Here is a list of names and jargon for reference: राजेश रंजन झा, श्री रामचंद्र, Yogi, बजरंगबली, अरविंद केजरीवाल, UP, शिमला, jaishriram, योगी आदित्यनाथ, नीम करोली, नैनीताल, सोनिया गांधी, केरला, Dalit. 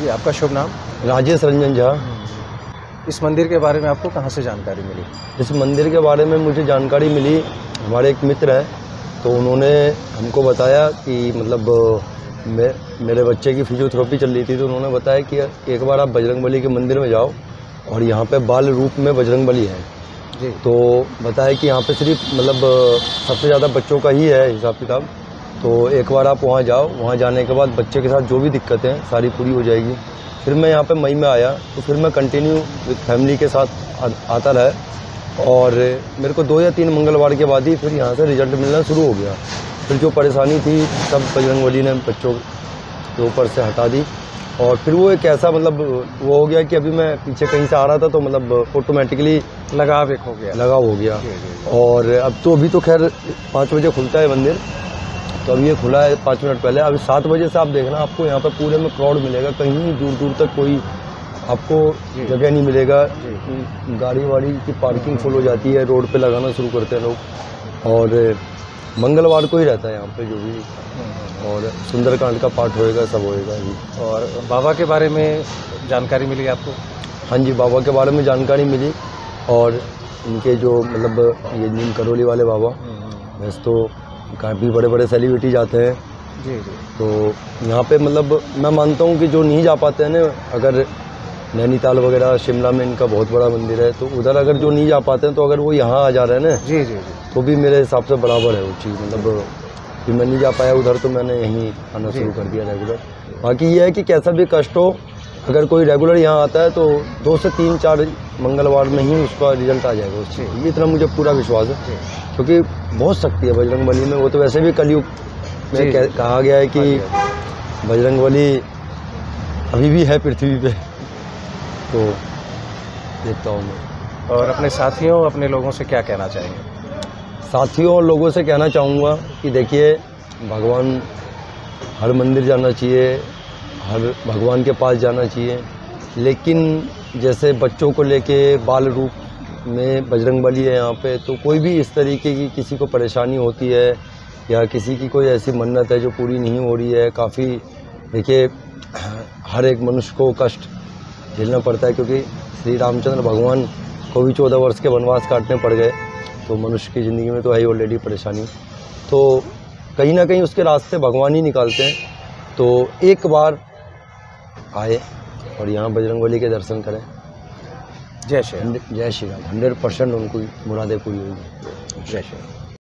जी, आपका शुभ नाम? राजेश रंजन झा। इस मंदिर के बारे में आपको कहाँ से जानकारी मिली? इस मंदिर के बारे में मुझे जानकारी मिली, हमारे एक मित्र हैं तो उन्होंने हमको बताया कि मतलब मेरे बच्चे की फिजियोथेरेपी चल रही थी तो उन्होंने बताया कि एक बार आप बजरंगबली के मंदिर में जाओ और यहाँ पे बाल रूप में बजरंगबली है जी। तो बताया कि यहाँ पे सिर्फ मतलब सबसे ज़्यादा बच्चों का ही है हिसाब किताब, तो एक बार आप वहाँ जाओ, वहाँ जाने के बाद बच्चे के साथ जो भी दिक्कतें हैं सारी पूरी हो जाएगी। फिर मैं यहाँ पे मई में आया तो फिर मैं कंटिन्यू विद फैमिली के साथ आता रहा और मेरे को 2 या 3 मंगलवार के बाद ही फिर यहाँ से रिजल्ट मिलना शुरू हो गया। फिर जो परेशानी थी सब बजरंगबली ने बच्चों के ऊपर से हटा दी और फिर वो एक ऐसा मतलब वो हो गया कि अभी मैं पीछे कहीं से आ रहा था तो मतलब ऑटोमेटिकली लगाव एक हो गया, लगाव हो गया। और अब तो अभी तो खैर 5 बजे खुलता है मंदिर, तो अब ये खुला है 5 मिनट पहले। अभी 7 बजे से आप देखना आपको यहाँ पर पूरे में क्राउड मिलेगा, कहीं दूर दूर तक कोई आपको जगह नहीं मिलेगा, गाड़ी वाड़ी की पार्किंग फुल हो जाती है, रोड पे लगाना शुरू करते हैं लोग। और मंगलवार को ही रहता है यहाँ पे जो भी, और सुंदरकांड का पाठ होएगा, सब होएगा जी। और बाबा के बारे में जानकारी मिली आपको? हाँ जी, बाबा के बारे में जानकारी मिली और इनके जो मतलब ये नीम करोली वाले बाबा, वैसे तो काफ़ी बड़े बड़े सेलिब्रिटी जाते हैं जी जी। तो यहाँ पे मतलब मैं मानता हूँ कि जो नहीं जा पाते हैं ना, अगर नैनीताल वगैरह शिमला में इनका बहुत बड़ा मंदिर है तो उधर अगर जो नहीं जा पाते हैं तो अगर वो यहाँ आ जा रहे हैं ना जी जी जी, तो भी मेरे हिसाब से बराबर है वो चीज़। मतलब कि मैं नहीं जा पाया उधर तो मैंने यहीं आना शुरू कर दिया रेगुलर। बाकी ये है कि कैसा भी कष्ट हो, अगर कोई रेगुलर यहाँ आता है तो 2 से 3-4 मंगलवार में ही उसका रिजल्ट आ जाएगा उससे, ये इतना मुझे पूरा विश्वास है। क्योंकि बहुत शक्ति है बजरंगबली में, वो तो वैसे भी कलयुग में कहा गया है कि बजरंगबली अभी भी है पृथ्वी पे, तो देखता हूँ मैं। और अपने साथियों अपने लोगों से क्या कहना चाहेंगे? साथियों और लोगों से कहना चाहूँगा कि देखिए भगवान, हर मंदिर जाना चाहिए, हर भगवान के पास जाना चाहिए, लेकिन जैसे बच्चों को लेके बाल रूप में बजरंगबली है यहाँ पे, तो कोई भी इस तरीके की किसी को परेशानी होती है या किसी की कोई ऐसी मन्नत है जो पूरी नहीं हो रही है, काफ़ी देखिए हर एक मनुष्य को कष्ट झेलना पड़ता है। क्योंकि श्री रामचंद्र भगवान को भी 14 वर्ष के वनवास काटने पड़ गए, तो मनुष्य की ज़िंदगी में तो है ही ऑलरेडी परेशानी, तो कहीं ना कहीं उसके रास्ते भगवान ही निकालते हैं। तो एक बार आए और यहाँ बजरंगबली के दर्शन करें। जय श्री राम। 100% उनकी मुरादें पूरी होंगी। जय श्री राम।